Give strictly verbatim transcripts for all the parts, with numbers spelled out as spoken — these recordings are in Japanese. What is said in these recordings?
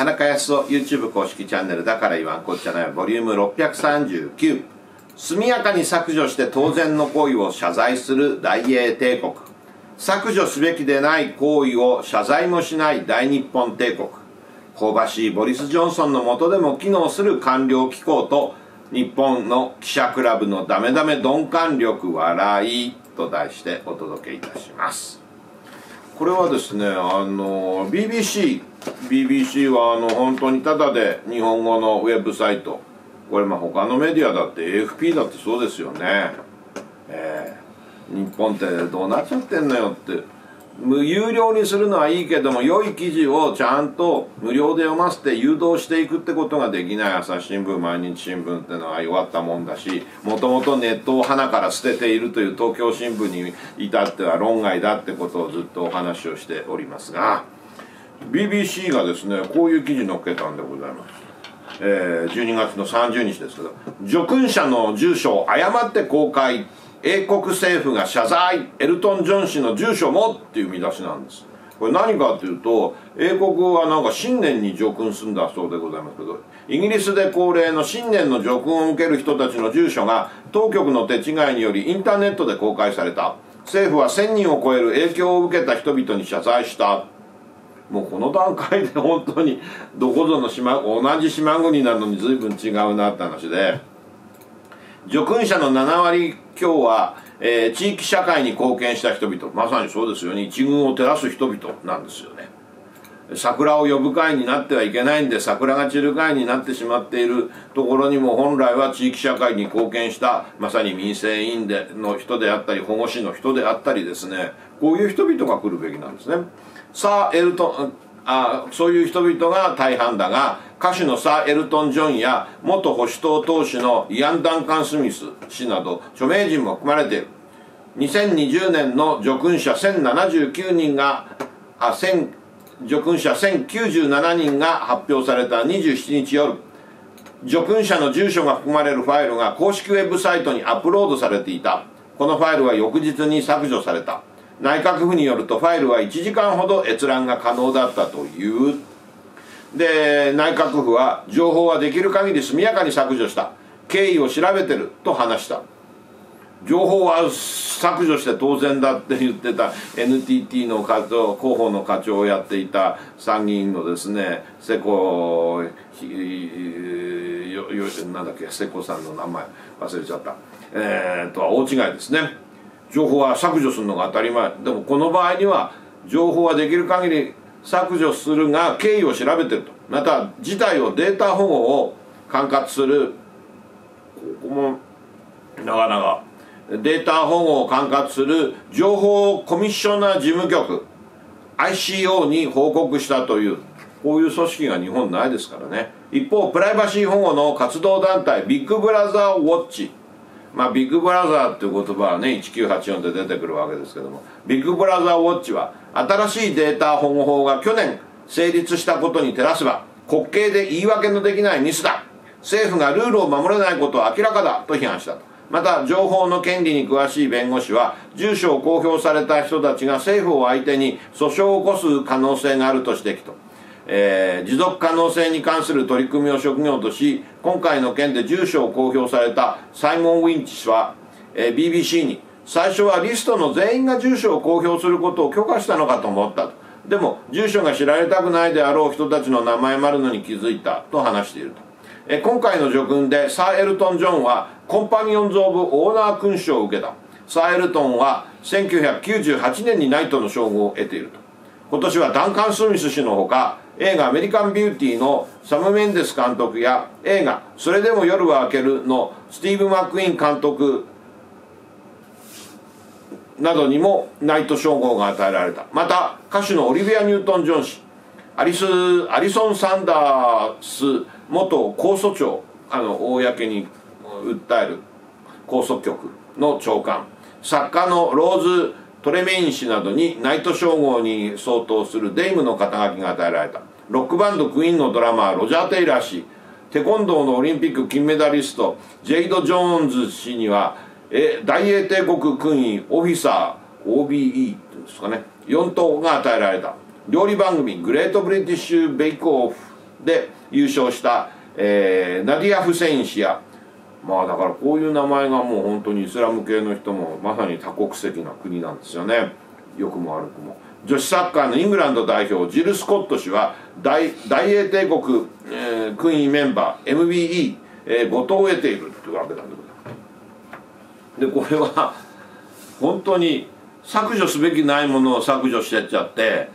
田中康夫 YouTube 公式チャンネルだから言わんこっちゃないボリュームろっぴゃくさんじゅうきゅう、速やかに削除して当然の行為を謝罪する大英帝国、削除すべきでない行為を謝罪もしない大日本帝国、香ばしいボリス・ジョンソンの下でも機能する官僚機構と日本の記者クラブのダメダメ鈍感力笑いと題してお届けいたします。これはですね、あの ビービーシービービーシー ビービーシー はあの本当にただで日本語のウェブサイト、これまあ他のメディアだって エーエフピー だってそうですよね、えー、日本ってどうなっちゃってんのよって、無有料にするのはいいけども良い記事をちゃんと無料で読ませて誘導していくってことができない朝日新聞、毎日新聞っていうのは弱ったもんだし、もともとネットを花から捨てているという東京新聞に至っては論外だってことをずっとお話をしておりますが、 ビービーシー がですねこういう記事載っけたんでございます。えー、じゅうにがつのさんじゅうにちですけど「叙勲者の住所を誤って公開」、英国政府が謝罪、エルトン・ジョン氏の住所もっていう見出しなんです。これ何かっていうと、英国はなんか新年に叙勲するんだそうでございますけど、イギリスで恒例の新年の叙勲を受ける人たちの住所が当局の手違いによりインターネットで公開された。政府はせんにんを超える影響を受けた人々に謝罪した。もうこの段階で本当にどこぞの島、同じ島国なのに随分違うなって話で。叙勲者のななわり強は、えー、地域社会に貢献した人々、まさにそうですよね、一軍を照らす人々なんですよね。桜を呼ぶ会になってはいけないんで、桜が散る会になってしまっているところにも、本来は地域社会に貢献したまさに民生委員での人であったり保護士の人であったりですね、こういう人々が来るべきなんですね。さあエルトン、あそういう人々が大半だが、歌手のサー・エルトン・ジョンや元保守党党首のイアン・ダンカン・スミス氏など著名人も含まれている。にせんにじゅうねんの叙勲者せんななじゅうきゅうにんがあ叙勲者せんきゅうじゅうななにんが発表されたにじゅうしちにち夜、叙勲者の住所が含まれるファイルが公式ウェブサイトにアップロードされていた。このファイルは翌日に削除された。内閣府によるとファイルはいちじかんほど閲覧が可能だったという。で、内閣府は情報はできる限り速やかに削除した、経緯を調べてると話した。情報は削除して当然だって言ってた エヌティーティー の課長、広報の課長をやっていた参議院のですね世耕なんだっけ世耕さんの名前忘れちゃった、えー、とは大違いですね。情報は削除するのが当たり前。でもこの場合には情報はできる限り削除するが経緯を調べてると、また事態をデータ保護を管轄する、ここもなかなかデータ保護を管轄する情報コミッショナー事務局 アイシーオー に報告したという、こういう組織が日本ないですからね。一方プライバシー保護の活動団体ビッグブラザーウォッチ、まあビッグブラザーっていう言葉はねせんきゅうひゃくはちじゅうよんで出てくるわけですけども、ビッグブラザーウォッチは新しいデータ保護法が去年成立したことに照らせば滑稽で言い訳のできないミスだ、政府がルールを守れないことは明らかだと批判したと。また情報の権利に詳しい弁護士は住所を公表された人たちが政府を相手に訴訟を起こす可能性があると指摘と。えー、持続可能性に関する取り組みを職業とし、今回の件で住所を公表されたサイモン・ウィンチ氏は、えー、ビービーシー に最初はリストの全員が住所を公表することを許可したのかと思ったと。でも住所が知られたくないであろう人たちの名前もあるのに気づいたと話していると、えー、今回の叙勲でサー・エルトン・ジョンはコンパニオンズ・オブ・オーナー勲章を受けた。サー・エルトンはせんきゅうひゃくきゅうじゅうはちねんにナイトの称号を得ていると。今年はダンカン・スミス氏のほか映画「アメリカン・ビューティー」のサム・メンデス監督や映画「それでも夜は明ける」のスティーブ・マック・イーン監督などにもナイト称号が与えられた。また歌手のオリビア・ニュートン・ジョン氏、アリスアリソン・サンダース元控訴庁、あの公に訴える控訴局の長官、作家のローズ・トレメイン氏などにナイト称号に相当するデイムの肩書きが与えられた。ロックバンドクイーンのドラマーロジャー・テイラー氏、テコンドーのオリンピック金メダリストジェイド・ジョーンズ氏にはえ大英帝国勲位オフィサー オービーイー ですかね、よん等が与えられた。料理番組「グレート・ブリティッシュ・ベイク・オフ」で優勝した、えー、ナディア・フセイン氏や、まあだからこういう名前がもう本当にイスラム系の人もまさに多国籍な国なんですよね。良くも悪くも。女子サッカーのイングランド代表ジル・スコット氏は 大, 大英帝国、えー、軍医メンバー エムビーイー、えー、ご党を得ているというわけなんでございます。でこれは本当に削除すべきないものを削除してっちゃって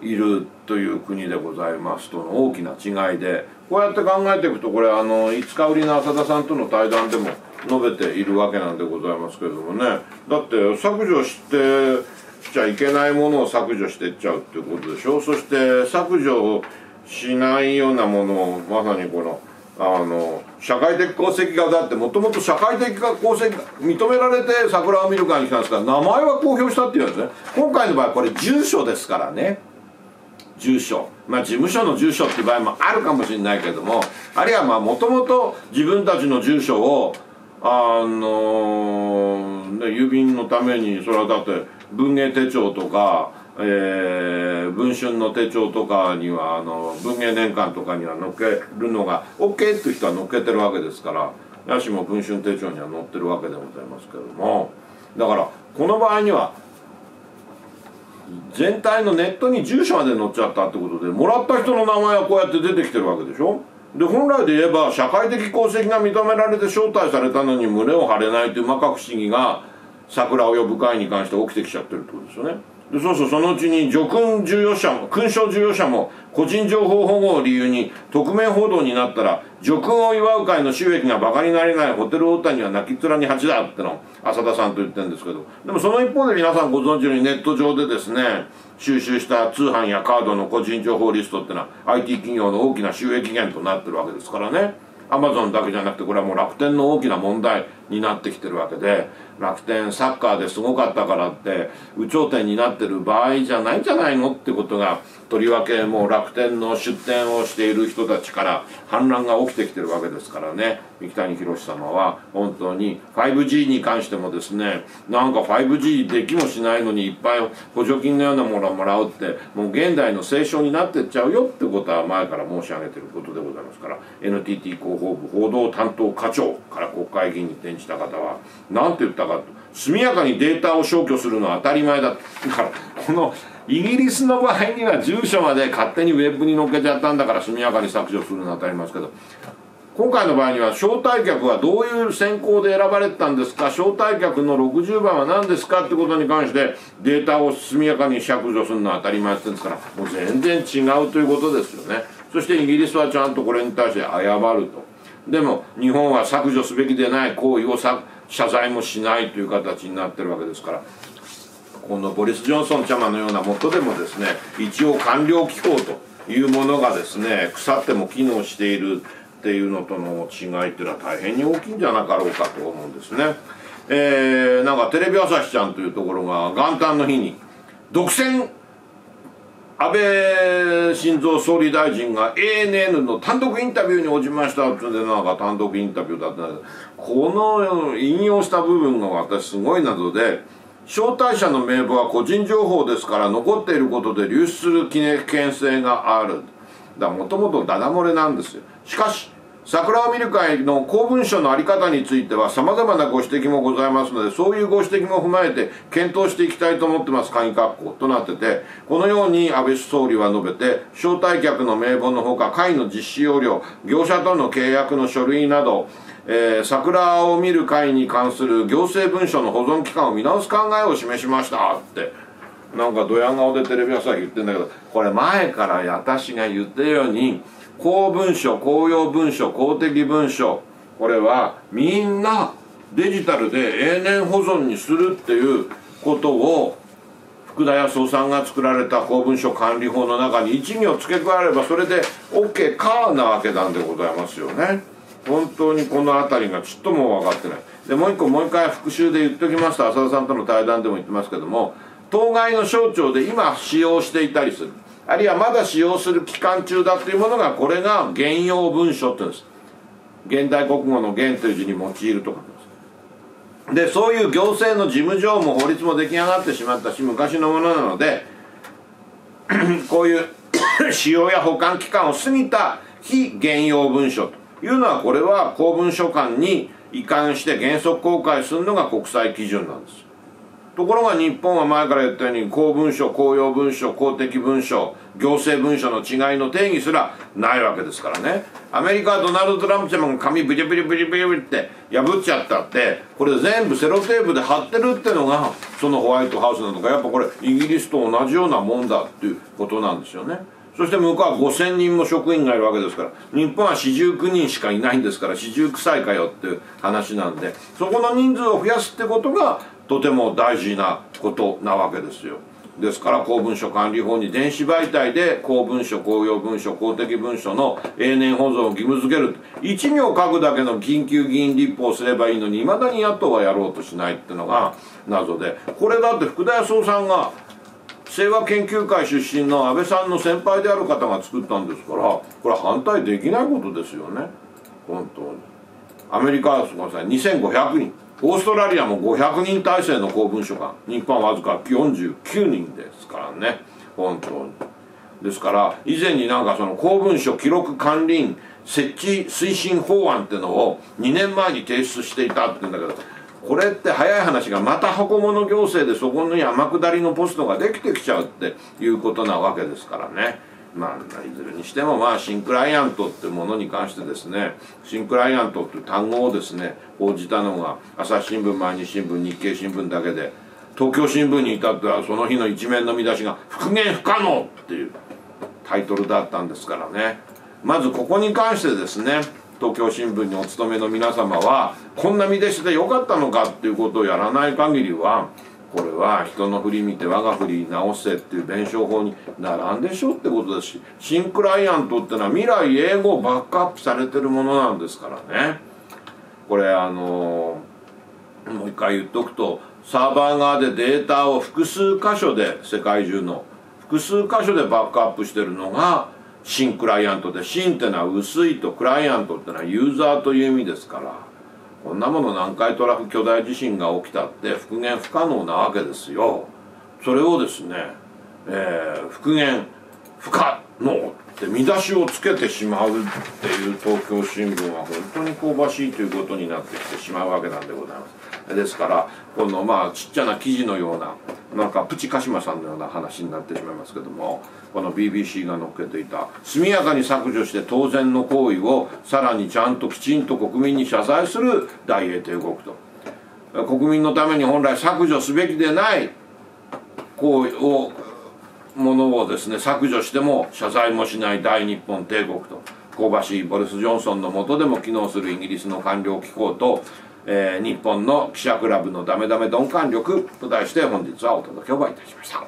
いるという国でございますとの大きな違いで、こうやって考えていくとこれあのいつか売りの浅田さんとの対談でも述べているわけなんでございますけれどもね。だって削除してしちゃいけないものを削除していっちゃうっていうことでしょう。そして削除しないようなものをまさにこのあの社会的功績がだってもともと社会的功績が認められて桜を見る会に来たんですから、名前は公表したっていうんですね。今回の場合これ住所ですからね。住所、まあ事務所の住所っていう場合もあるかもしれないけども、あるいはまあもともと自分たちの住所をあのー、ね、郵便のために、それはだって文芸手帳とか、えー、文春の手帳とかにはあの文芸年間とかには載っけるのが OK っていう人は載っけてるわけですから、やしも文春手帳には載ってるわけでございますけれども、だからこの場合には全体のネットに住所まで載っちゃったってことで、もらった人の名前はこうやって出てきてるわけでしょ。で本来で言えば社会的功績が認められて招待されたのに胸を張れないという摩訶不思議が桜を呼ぶ会に関して起きてきちゃってるってことですよね。でそうそう、そのうちに叙勲重要者も勲章重要者も個人情報保護を理由に匿名報道になったら、叙勲を祝う会の収益がバカになれないホテル大谷は泣き面に蜂だっての浅田さんと言ってるんですけど、でもその一方で皆さんご存知のようにネット上でですね、収集した通販やカードの個人情報リストってのは アイティー 企業の大きな収益源となってるわけですからね。アマゾンだけじゃなくてこれはもう楽天の大きな問題になってきてるわけで、楽天サッカーですごかったからって有頂天になってる場合じゃないんじゃないのってことが、とりわけもう楽天の出店をしている人たちから反乱が起きてきてるわけですからね。三木谷浩史様は本当に ファイブジー に関してもですね、なんか ファイブジー できもしないのにいっぱい補助金のようなものをもらうって、もう現代の聖書になってっちゃうよってことは前から申し上げてることでございますから、 エヌティーティー 広報部報道担当課長から国会議員に転じた方は何て言ったかと、速やかにデータを消去するのは当たり前だ。だからこのイギリスの場合には住所まで勝手にウェブに載っけちゃったんだから、速やかに削除するのは当たり前ですけど、今回の場合には招待客はどういう選考で選ばれてたんですか、招待客のろくじゅうばんは何ですかってことに関してデータを速やかに削除するのは当たり前って言うんですから、もう全然違うということですよね。そしてイギリスはちゃんとこれに対して謝ると。でも日本は削除すべきでない行為をさ謝罪もしないという形になってるわけですから、このボリス・ジョンソンちゃまのようなもとでもですね、一応官僚機構というものがですね腐っても機能しているっていうのとの違いっていうのは大変に大きいんじゃなかろうかと思うんですね。えー、なんかテレビ朝日ちゃんというところが元旦の日に独占安倍晋三総理大臣が エーエヌエヌ の単独インタビューに応じましたっていうんで、なんか単独インタビューだったんです。この引用した部分が私すごい謎で、招待者の名簿は個人情報ですから残っていることで流出する危険性がある。だからもともとダダ漏れなんですよ。しかし桜を見る会の公文書の在り方についてはさまざまなご指摘もございますので、そういうご指摘も踏まえて検討していきたいと思ってます鍵括弧となってて、このように安倍総理は述べて、招待客の名簿のほか会の実施要領、業者との契約の書類など、えー、桜を見る会に関する行政文書の保存期間を見直す考えを示しましたってなんかドヤ顔でテレビ朝日言ってんだけど、これ前から私が言ってるように公文書、公用文書、公的文書、これはみんなデジタルで永年保存にするっていうことを福田康夫さんが作られた公文書管理法の中に一行付け加えればそれで OK かなわけなんでございますよね。本当にこの辺りがちっとも分かってない。でもう一個、もう一回復習で言っておきますと、浅田さんとの対談でも言ってますけども、当該の省庁で今使用していたりする、あるいはまだ使用する期間中だというものが、これが原用文書って言うんです。現代国語の原という字に用いるとかです。でそういう行政の事務上も法律も出来上がってしまったし昔のものなのでこういう使用や保管期間を過ぎた非原用文書というのは、これは公文書館に移管して原則公開するのが国際基準なんです。ところが日本は前から言ったように、公文書、公用文書、公的文書、行政文書の違いの定義すらないわけですからね。アメリカはドナルド・トランプ様が紙ブリブリブリブリブリって破っちゃったって、これ全部セロテープで貼ってるってのがそのホワイトハウスなのか、やっぱこれイギリスと同じようなもんだっていうことなんですよね。そして向こうはごせんにんも職員がいるわけですから、日本はよんじゅうきゅうにんしかいないんですから、よんじゅうきゅうさいかよっていう話なんで、そこの人数を増やすってことがとても大事なことなわけですよ。ですから公文書管理法に電子媒体で公文書、公用文書、公的文書の永年保存を義務付ける、いち行書くだけの緊急議員立法をすればいいのに、いまだに野党はやろうとしないっていうのが謎で、これだって福田康夫さんが清和研究会出身の安倍さんの先輩である方が作ったんですから、これは反対できないことですよね。本当にアメリカはすみませんにせんごひゃくにん、オーストラリアもごひゃくにん体制の公文書館、日本はわずかよんじゅうきゅうにんですからね、本当に。ですから以前になんかその公文書記録管理員設置推進法案っていうのをにねんまえに提出していたって言うんだけど、これって早い話がまた箱物行政でそこに天下りのポストができてきちゃうっていうことなわけですからね。まあ、いずれにしても、まあ、新クライアントってものに関してですね、新クライアントっていう単語をですね報じたのが朝日新聞、毎日新聞、日経新聞だけで、東京新聞に至ってはその日の一面の見出しが「復元不可能」っていうタイトルだったんですからね。まずここに関してですね、東京新聞にお勤めの皆様はこんな見出しでよかったのかっていうことをやらない限りは、これは人の振り見て我が振り直せっていう弁証法に並んでしょってことですし、新クライアントってのは未来永劫バックアップされてるものなんですからね。これあのー、もう一回言っとくと、サーバー側でデータを複数箇所で、世界中の複数箇所でバックアップしてるのが新クライアントで、新ってのは薄いと、クライアントってのはユーザーという意味ですから、こんなもの南海トラフ巨大地震が起きたって復元不可能なわけですよ。それをですね、えー、復元不可能って見出しをつけてしまうっていう東京新聞は本当に香ばしいということになってきてしまうわけなんでございます。ですからこのまあちっちゃな記事のような、なんかプチ鹿島さんのような話になってしまいますけども、この ビービーシー が載っけていた速やかに削除して当然の行為をさらにちゃんときちんと国民に謝罪する大英帝国と、国民のために本来削除すべきでない行為をものをですね削除しても謝罪もしない大日本帝国と、香ばしいボリス・ジョンソンの下でも機能するイギリスの官僚機構と、えー、日本の記者クラブのダメダメ鈍感力と題して本日はお届けをいたしました。